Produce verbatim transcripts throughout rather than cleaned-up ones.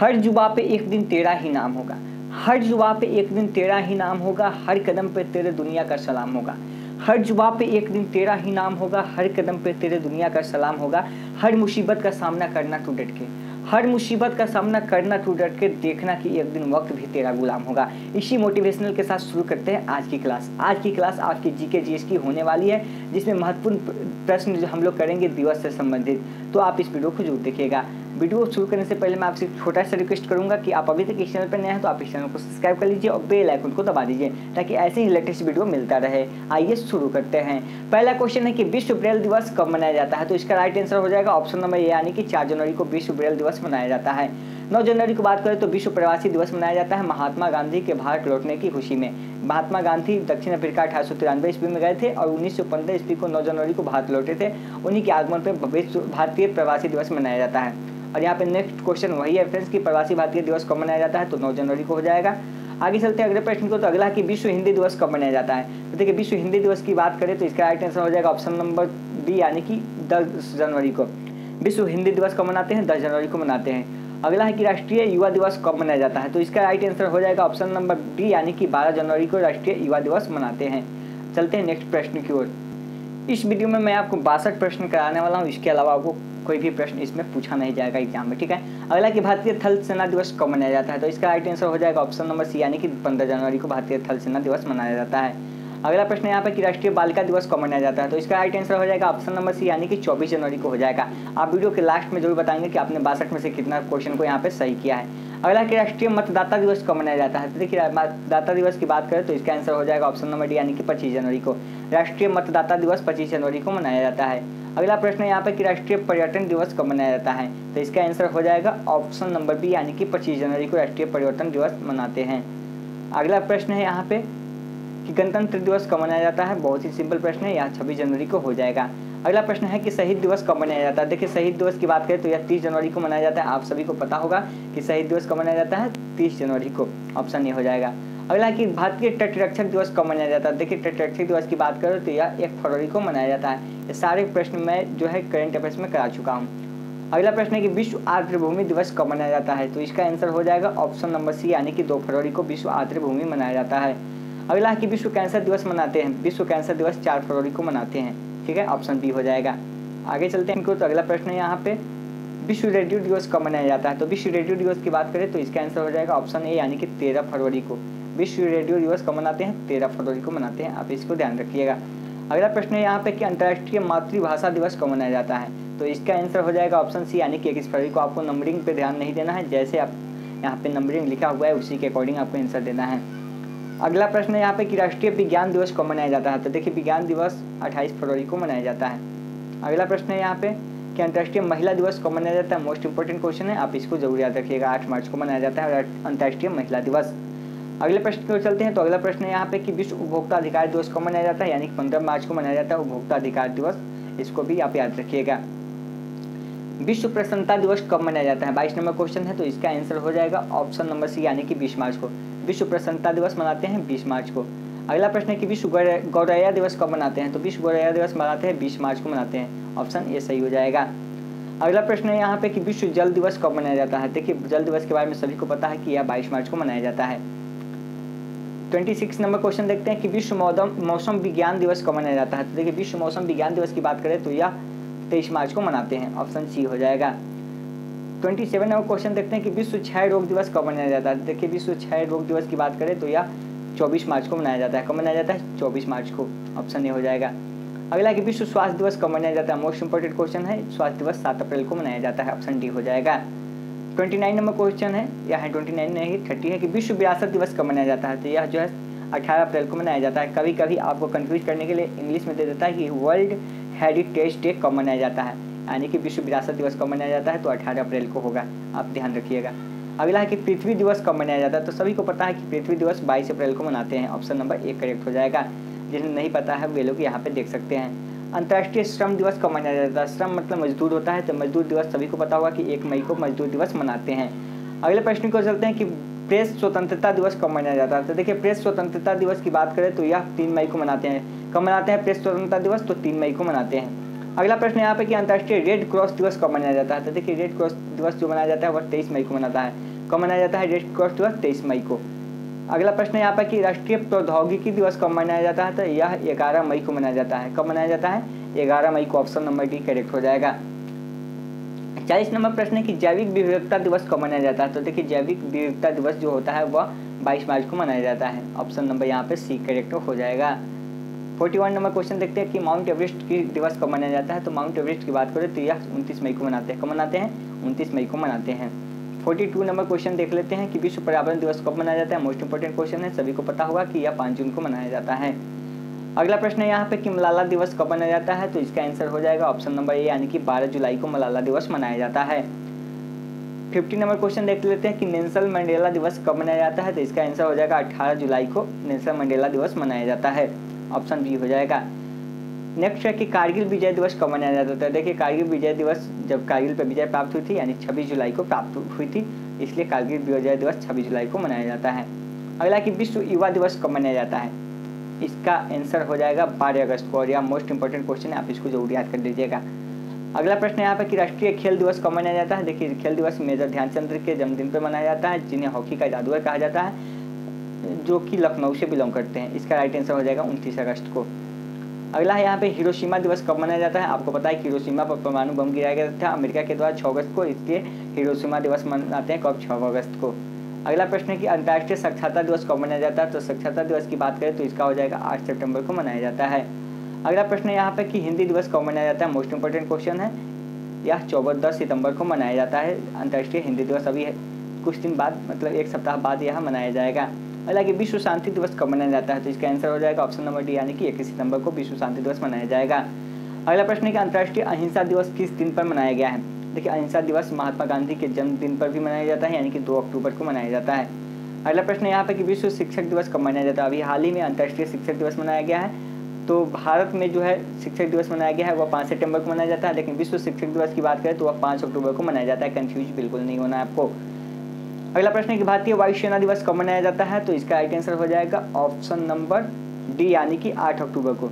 हर जुबा पे एक दिन तेरा ही नाम होगा, हर जुबा पे एक दिन तेरा ही नाम होगा, हर कदम पे तेरे दुनिया का सलाम होगा। हर जुबा पे एक दिन तेरा ही नाम होगा, हर कदम पे तेरे दुनिया का सलाम होगा। हर मुसीबत का सामना करना तू डट के, हर मुसीबत का सामना करना तू डट के, देखना कि एक दिन वक्त भी तेरा गुलाम होगा। इसी मोटिवेशनल के साथ शुरू करते हैं आज की क्लास। आज की क्लास आपकी जीके जीएस की होने वाली है, जिसमें महत्वपूर्ण प्रश्न जो हम लोग करेंगे दिवस से संबंधित, तो आप इस वीडियो को जरूर देखिएगा। वीडियो शुरू करने से पहले मैं आपसे छोटा सा रिक्वेस्ट करूंगा कि आप अभी तक इस चैनल पर नए हैं तो आप इस चैनल को सब्सक्राइब कर लीजिए और बेल आइकन को दबा दीजिए, ताकि ऐसे ही लेटेस्ट वीडियो मिलता रहे। आइए शुरू करते हैं। पहला क्वेश्चन है कि विश्व ब्रेल दिवस कब मनाया जाता है, तो इसका राइट आंसर हो जाएगा ऑप्शन नंबर ए, यानी कि चार जनवरी को विश्व ब्रेल दिवस मनाया जाता है। नौ जनवरी को बात करें तो विश्व प्रवासी दिवस मनाया जाता है, महात्मा गांधी के भारत लौटने की खुशी में। महात्मा गांधी दक्षिण अफ्रीका अठारह सौ तिरानवे ईस्वी में गए थे और उन्नीस सौ पंद्रह ईस्वी को नौ जनवरी को भारत लौटे थे। उन्हीं के आगमन पर विश्व भारतीय प्रवासी दिवस मनाया जाता है। और यहाँ पे नेक्स्ट क्वेश्चन वही है फ्रेंड्स कि प्रवासी भारतीय दिवस कब मनाया जाता है, तो नौ जनवरी को हो जाएगा। आगे चलते हैं अगले प्रश्न को, तो अगला कि विश्व हिंदी दिवस कब मनाया जाता है, तो देखिए विश्व हिंदी दिवस की बात करें तो इसका राइट आंसर हो जाएगा ऑप्शन नंबर बी, यानी कि दस जनवरी को विश्व हिंदी दिवस कब मनाते हैं, दस जनवरी को मनाते हैं। अगला है कि राष्ट्रीय युवा दिवस कब मनाया जाता है, तो इसका राइट आंसर हो जाएगा ऑप्शन नंबर डी, यानी कि बारह जनवरी को राष्ट्रीय युवा दिवस मनाते हैं। चलते हैं नेक्स्ट प्रश्न की ओर। इस वीडियो में मैं आपको बासठ प्रश्न कराने वाला हूं, इसके अलावा आपको कोई भी प्रश्न इसमें पूछा नहीं जाएगा एग्जाम में, ठीक है। अगला कि भारतीय थल सेना दिवस कब मनाया जाता है, तो इसका राइट आंसर हो जाएगा ऑप्शन नंबर सी, यानी कि पंद्रह जनवरी को भारतीय थल सेना दिवस मनाया जाता है। अगला प्रश्न यहाँ पर कि राष्ट्रीय बालिका दिवस कब मनाया जाता है, तो इसका राइट आंसर हो जाएगा ऑप्शन नंबर सी, यानी कि चौबीस जनवरी को हो जाएगा। आप वीडियो के लास्ट में जरूर बताएंगे कि आपने बासठ में से कितना क्वेश्चन को यहाँ पे सही किया है। अगला कि राष्ट्रीय मतदाता दिवस कब मनाया जाता है, तो देखिए मतदाता दिवस की बात करें तो इसका आंसर हो जाएगा ऑप्शन नंबर डी, यानी कि पच्चीस जनवरी को। राष्ट्रीय मतदाता दिवस पच्चीस जनवरी को मनाया जाता है। अगला प्रश्न यहाँ पर कि राष्ट्रीय पर्यटन दिवस कब मनाया जाता है, तो इसका आंसर हो जाएगा ऑप्शन नंबर बी, यानी कि पच्चीस जनवरी को राष्ट्रीय पर्यटन दिवस मनाते हैं। अगला प्रश्न है यहाँ पे कि गणतंत्र दिवस कब मनाया जाता है, बहुत ही सिंपल प्रश्न है, यह छब्बीस जनवरी को हो जाएगा। अगला प्रश्न है कि शहीद दिवस कब मनाया जाता है, देखिए शहीद दिवस की बात करें तो यह तीस जनवरी को मनाया जाता है। आप सभी को पता होगा कि शहीद दिवस कब मनाया जाता है, तीस जनवरी को, ऑप्शन ए हो जाएगा। अगला कि भारतीय तटरक्षक दिवस कब मनाया जाता है, देखिए तटरक्षक दिवस की बात करें तो यह एक फरवरी को मनाया जाता है। ये सारे प्रश्न मैं जो है करेंट अफेयर्स में करा चुका हूँ। अगला प्रश्न है कि विश्व आर्द्रभूमि दिवस कब मनाया जाता है, तो इसका आंसर हो जाएगा ऑप्शन नंबर सी, यानी कि दो फरवरी को विश्व आर्द्रभूमि मनाया जाता है। अगला है कि विश्व कैंसर दिवस मनाते हैं, विश्व कैंसर दिवस चार फरवरी को मनाते हैं, ठीक है, ऑप्शन बी हो जाएगा। आगे चलते हैं इनको, तो अगला प्रश्न है यहाँ पे विश्व रेडियो दिवस कब मनाया जाता है, तो विश्व रेडियो दिवस की बात करें तो इसका आंसर हो जाएगा ऑप्शन ए, यानी कि तेरह फरवरी को। विश्व रेडियो दिवस कब मनाते हैं, तेरह फरवरी को मनाते हैं, आप इसको ध्यान रखिएगा। अगला प्रश्न है यहाँ पे कि अंतर्राष्ट्रीय मातृभाषा दिवस कब मनाया जाता है, तो इसका आंसर हो जाएगा ऑप्शन सी, यानी कि इक्कीस फरवरी को। आपको नंबरिंग पे ध्यान नहीं देना है, जैसे आप यहाँ पे नंबरिंग लिखा हुआ है उसी के अकॉर्डिंग आपको आंसर देना है। अगला प्रश्न है यहाँ पे कि राष्ट्रीय विज्ञान दिवस कब मनाया जाता है, तो देखिए विज्ञान दिवस अट्ठाईस फरवरी को मनाया जाता है। अगला प्रश्न है यहाँ पे कि अंतर्राष्ट्रीय महिला दिवस कब मनाया जाता है, मोस्ट इंपॉर्टेंट क्वेश्चन है, आप इसको जरूर याद रखिएगा, आठ मार्च को मनाया जाता है अंतर्राष्ट्रीय महिला दिवस। अगले प्रश्न को चलते हैं, तो अगला प्रश्न है यहाँ पे कि विश्व उपभोक्ता अधिकार दिवस कब मनाया जाता है, यानी कि पंद्रह मार्च को मनाया जाता है उपभोक्ता अधिकार दिवस, इसको भी आप याद रखिएगा। विश्व प्रसन्नता दिवस कब मनाया जाता है, बाईस नंबर क्वेश्चन है, तो इसका आंसर हो जाएगा ऑप्शन नंबर सी, यानी कि बीस मार्च को। विश्व प्रसन्नता दिवस मनाते हैं बीस मार्च को। अगला प्रश्न है कि विश्व गौरैया दिवस कब मनाते हैं, तो विश्व गौरैया दिवस मनाते हैं बीस मार्च को मनाते हैं, ऑप्शन ए सही हो जाएगा। अगला प्रश्न है यहाँ पे कि विश्व जल दिवस कब मनाया जाता है, देखिए जल दिवस के बारे में सभी को पता है कि यह बाईस मार्च को मनाया जाता है। छब्बीस नंबर क्वेश्चन देखते हैं कि विश्व मौसम विज्ञान दिवस कब मनाया जाता है, तो देखिए विश्व मौसम विज्ञान दिवस की बात करें तो यह तेईस मार्च को मनाते हैं, ऑप्शन सी हो जाएगा। सत्ताईस नंबर क्वेश्चन देखते हैं कि विश्व क्षय रोग दिवस कब मनाया जाता है, देखिए विश्व क्षय रोग दिवस की बात करें तो यह चौबीस मार्च को मनाया जाता है। कब मनाया जाता है, चौबीस मार्च को, ऑप्शन ए हो जाएगा। अगला कि विश्व स्वास्थ्य दिवस कब मनाया जाता है, मोस्ट इंपोर्टेंट क्वेश्चन है, स्वास्थ्य दिवस सात अप्रैल को मनाया जाता है, ऑप्शन डी हो जाएगा। उनतीस नंबर क्वेश्चन है, यह है उनतीस नहीं तीस है कि विश्व विरासत दिवस कब मनाया जाता है, तो यह जो है अठारह अप्रैल को मनाया जाता है। कभी कभी आपको कंफ्यूज करने के लिए इंग्लिश में दे देता है कि वर्ल्ड हेरिटेज डे कब मनाया जाता है, यानी कि विश्व विरासत दिवस कब मनाया जाता है, तो अठारह अप्रैल को होगा, आप ध्यान रखिएगा। अगला है कि पृथ्वी दिवस कब मनाया जाता है, तो सभी को पता है कि पृथ्वी दिवस बाईस अप्रैल को मनाते हैं, ऑप्शन नंबर एक करेक्ट हो जाएगा। जिन्हें नहीं पता है वे लोग यहाँ पे देख सकते हैं। अंतर्राष्ट्रीय श्रम दिवस कब मनाया जाता है, श्रम मतलब मजदूर होता है, तो मजदूर दिवस सभी को पता होगा कि एक मई को मजदूर दिवस मनाते हैं। अगले प्रश्न को चलते हैं कि प्रेस स्वतंत्रता दिवस कब मनाया जाता है, तो देखिए प्रेस स्वतंत्रता दिवस की बात करें तो यह तीन मई को मनाते हैं। कब मनाते हैं प्रेस स्वतंत्रता दिवस, तो तीन मई को मनाते हैं। अगला प्रश्न यहाँ पे कि अंतर्राष्ट्रीय रेड क्रॉस दिवस कब मनाया जाता है। तो देखिए रेड क्रॉस दिवस जो मनाया जाता है वह तेईस मई को मनाता है। कब मनाया जाता है रेड क्रॉस दिवस? तेईस मई को। अगला प्रश्न यहाँ पे कि राष्ट्रीय प्रौद्योगिकी दिवस कब मनाया जाता है? तो यह ग्यारह मई को मनाया जाता है। कब मनाया जाता है? ग्यारह मई को। ऑप्शन नंबर डी करेक्ट हो जाएगा। चालीस नंबर प्रश्न है कि जैविक विविधता दिवस कब मनाया जाता है? तो देखिए जैविक विविधता दिवस जो होता है वह बाईस मार्च को मनाया जाता है। ऑप्शन नंबर यहाँ पे सी करेक्ट हो जाएगा। इकतालीस नंबर क्वेश्चन देखते हैं कि माउंट एवरेस्ट की दिवस कब मनाया जाता है? तो माउंट एवरेस्ट की बात करें तो यह उनतीस मई को मनाते हैं। कब मनाते हैं? उनतीस मई को मनाते हैं। बयालीस नंबर क्वेश्चन देख लेते हैं कि विश्व पर्यावरण दिवस कब मनाया जाता है। मोस्ट इंपोर्टेंट क्वेश्चन है, सभी को पता होगा कि यह पाँच जून को मनाया जाता है। अगला प्रश्न है यहाँ पे कि मलाला दिवस कब मनाया जाता है? तो इसका आंसर हो जाएगा ऑप्शन नंबर ए, यानी कि बारह जुलाई को मलाला दिवस मनाया जाता है। पचास नंबर क्वेश्चन देख लेते हैं कि नेल्सन मंडेला दिवस कब मनाया जाता है? तो इसका आंसर हो जाएगा अठारह जुलाई को नेल्सन मंडेला दिवस मनाया जाता है। ऑप्शन बी हो जाएगा। नेक्स्ट है कि कारगिल विजय दिवस कब मनाया जाता है? तो देखिए कारगिल विजय दिवस जब कारगिल पर विजय प्राप्त हुई थी, यानी छब्बीस जुलाई को प्राप्त हुई थी, इसलिए कारगिल विजय दिवस छब्बीस जुलाई को मनाया जाता है। अगला कि विश्व युवा दिवस कब मनाया जाता है? इसका आंसर हो जाएगा बारह अगस्त को, और यह मोस्ट इंपोर्टेंट क्वेश्चन है, आप इसको जरूर याद कर लीजिएगा। अगला प्रश्न यहाँ पे कि राष्ट्रीय खेल दिवस कब मनाया जाता है? देखिए खेल दिवस मेजर ध्यानचंद के जन्मदिन पर मनाया जाता है, जिन्हें हॉकी का जादूगर कहा जाता है, जो कि लखनऊ से बिलोंग करते हैं। इसका राइट आंसर हो जाएगा उनतीस अगस्त को। अगला है यहाँ पे हिरोशिमा दिवस कब मनाया जाता है? आपको पता है कि हिरोशिमा पर परमाणु बम गिराया गया था अमेरिका के द्वारा छः अगस्त को, इसलिए हिरोशिमा दिवस मनाते हैं। कब? छः अगस्त को। अगला प्रश्न है कि अंतर्राष्ट्रीय साक्षरता दिवस कब मनाया जाता है? तो साक्षरता दिवस की बात करें तो इसका हो जाएगा आठ सितंबर को मनाया जाता है। अगला प्रश्न यहाँ पे कि हिंदी दिवस कब मनाया जाता है? मोस्ट इंपोर्टेंट क्वेश्चन है, यह चौबीस दस सितंबर को मनाया जाता है। अंतर्राष्ट्रीय हिंदी दिवस अभी कुछ दिन बाद, मतलब एक सप्ताह बाद यह मनाया जाएगा। हालांकि विश्व शांति दिवस कब मनाया जाता है? तो इसका आंसर हो जाएगा ऑप्शन नंबर डी, यानी कि इक्कीस सितंबर को विश्व शांति दिवस मनाया जाएगा। अगला प्रश्न है कि अंतर्राष्ट्रीय अहिंसा दिवस किस दिन पर मनाया गया है? देखिए अहिंसा दिवस महात्मा गांधी के जन्मदिन पर भी मनाया जाता है, यानी कि दो अक्टूबर को मनाया जाता है। अगला प्रश्न यहाँ पे कि विश्व शिक्षक दिवस कब मनाया जाता है? अभी हाल ही में अंतर्राष्ट्रीय शिक्षक दिवस मनाया गया है, तो भारत में जो है शिक्षक दिवस मनाया गया है वह पाँच सितंबर को मनाया जाता है, लेकिन विश्व शिक्षक दिवस की बात करें तो वह पाँच अक्टूबर को मनाया जाता है। कन्फ्यूज बिल्कुल नहीं होना आपको। अगला प्रश्न है कि भारतीय वायुसेना दिवस कब मनाया जाता है? तो इसका राइट आंसर हो जाएगा ऑप्शन नंबर डी, यानी कि आठ अक्टूबर को।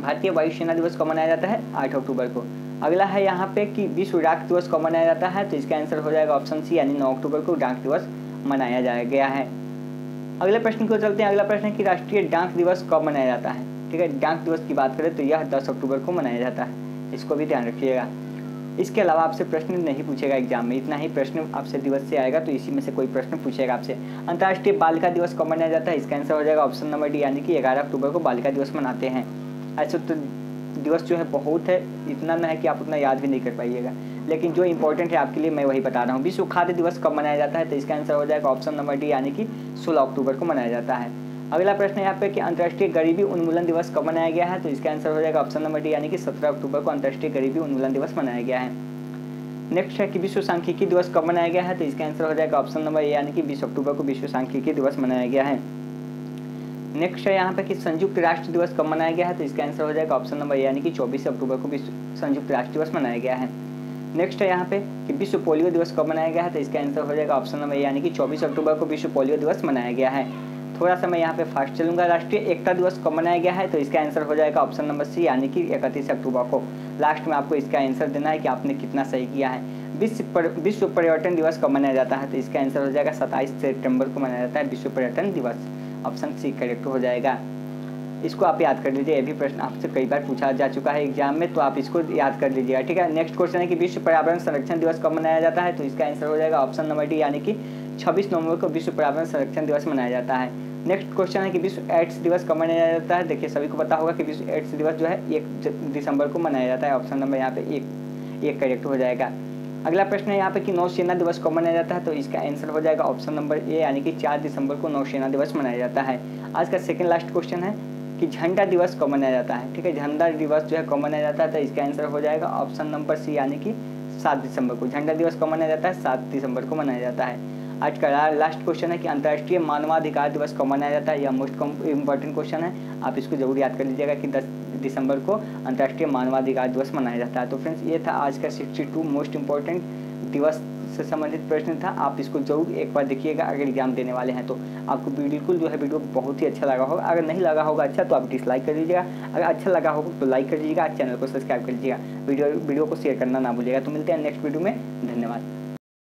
भारतीय वायुसेना दिवस कब मनाया जाता है? आठ अक्टूबर को। अगला है यहाँ पे कि विश्व डाक दिवस कब मनाया जाता है? तो इसका आंसर हो जाएगा ऑप्शन सी, यानी नौ अक्टूबर को डाक दिवस मनाया जाया गया है। अगले प्रश्न को चलते हैं। अगला प्रश्न है कि राष्ट्रीय डाक दिवस कब मनाया जाता है? ठीक है, डाक दिवस की बात करें तो यह दस अक्टूबर को मनाया जाता है, इसको भी ध्यान रखिएगा। इसके अलावा आपसे प्रश्न नहीं पूछेगा एग्जाम में, इतना ही प्रश्न आपसे दिवस से आएगा, तो इसी में से कोई प्रश्न पूछेगा आपसे। अंतर्राष्ट्रीय बालिका दिवस कब मनाया जाता है? इसका आंसर हो जाएगा ऑप्शन नंबर डी, यानी कि ग्यारह अक्टूबर को बालिका दिवस मनाते हैं। अच्छा, तो दिवस जो है बहुत है, इतना ना है कि आप उतना याद भी नहीं कर पाइएगा, लेकिन जो इंपॉर्टेंट है आपके लिए मैं वही बता रहा हूँ। विश्व खाद्य दिवस कब मनाया जाता है? तो इसका आंसर हो जाएगा ऑप्शन नंबर डी, यानी कि सोलह अक्टूबर को मनाया जाता है। अगला प्रश्न यहाँ पे कि अंतर्राष्ट्रीय गरीबी उन्मूलन दिवस कब मनाया गया है? तो इसका आंसर हो जाएगा ऑप्शन नंबर डी, यानी कि सत्रह अक्टूबर को अंतर्राष्ट्रीय गरीबी उन्मूलन दिवस मनाया गया है। नेक्स्ट है कि विश्व सांख्यिकी दिवस कब मनाया गया है? तो इसका आंसर हो जाएगा ऑप्शन नंबर ए, यानी कि बीस अक्टूबर को विश्व सांख्यिकी दिवस मनाया गया है। नेक्स्ट है यहाँ पे कि संयुक्त राष्ट्र दिवस कब मनाया गया है? तो इसका आंसर हो जाएगा ऑप्शन नंबर यानी कि चौबीस अक्टूबर को संयुक्त राष्ट्र दिवस मनाया गया है। नेक्स्ट है यहाँ पे कि विश्व पोलियो दिवस कब मनाया गया है? तो इसका आंसर हो जाएगा ऑप्शन नंबर यानी कि चौबीस अक्टूबर को विश्व पोलियो दिवस मनाया गया है। थोड़ा सा मैं यहाँ पे फास्ट चलूंगा। राष्ट्रीय एकता दिवस कब मनाया गया है? तो इसका आंसर हो जाएगा ऑप्शन नंबर सी, यानी कि इकतीस अक्टूबर को। लास्ट में आपको इसका आंसर देना है कि आपने कितना सही किया है। विश्व विश्व पर्यटन दिवस कब मनाया जाता है? तो इसका आंसर हो जाएगा सत्ताईस सितम्बर को मनाया जाता है विश्व पर्यटन दिवस। ऑप्शन सी करेक्ट हो जाएगा। इसको आप याद कर लीजिए, ये भी प्रश्न आपसे कई बार पूछा जा चुका है एग्जाम में, तो आप इसको याद कर लीजिएगा। ठीक है, नेक्स्ट क्वेश्चन है कि विश्व पर्यावरण संरक्षण दिवस कब मनाया जाता है? तो इसका आंसर हो जाएगा ऑप्शन नंबर डी, यानी कि छब्बीस नवंबर को विश्व पर्यावरण संरक्षण दिवस मनाया जाता है। नेक्स्ट क्वेश्चन है कि विश्व एड्स दिवस कब मनाया जाता है? देखिए सभी को पता होगा कि विश्व एड्स दिवस जो है एक दिसंबर को मनाया जाता है। ऑप्शन नंबर यहाँ पे एक एक करेक्ट हो जाएगा। अगला प्रश्न है यहाँ पे कि नौसेना दिवस कब मनाया जाता है? तो इसका आंसर हो जाएगा ऑप्शन नंबर ए, यानी कि चार दिसंबर को नौसेना दिवस मनाया जाता है। आज का सेकंड लास्ट क्वेश्चन है कि झंडा दिवस कब मनाया जाता है? ठीक है, झंडा दिवस जो है कब मनाया जाता है? तो इसका आंसर हो जाएगा ऑप्शन नंबर सी, यानी कि सात दिसंबर को। झंडा दिवस कब मनाया जाता है? सात दिसंबर को मनाया जाता है। आज का लास्ट क्वेश्चन है कि अंतर्राष्ट्रीय मानवाधिकार दिवस कब मनाया जाता है? यह मोस्ट इंपॉर्टेंट क्वेश्चन है, आप इसको जरूर याद कर लीजिएगा कि दस दिसंबर को अंतर्राष्ट्रीय मानवाधिकार दिवस मनाया जाता है। तो फ्रेंड्स, ये था आज का बासठ मोस्ट इंपॉर्टेंट दिवस से संबंधित प्रश्न था। आप इसको जरूर एक बार देखिएगा अगर एग्जाम देने वाले हैं तो। आपको बिल्कुल जो है वीडियो बहुत ही अच्छा लगा होगा, अगर नहीं लगा होगा अच्छा तो आप डिसलाइक कर दीजिएगा, अगर अच्छा लगा होगा तो लाइक कर दीजिएगा, चैनल को सब्सक्राइब कर लीजिएगा, वीडियो वीडियो को शेयर करना ना भूलिएगा। तो मिलते हैं नेक्स्ट वीडियो में, धन्यवाद।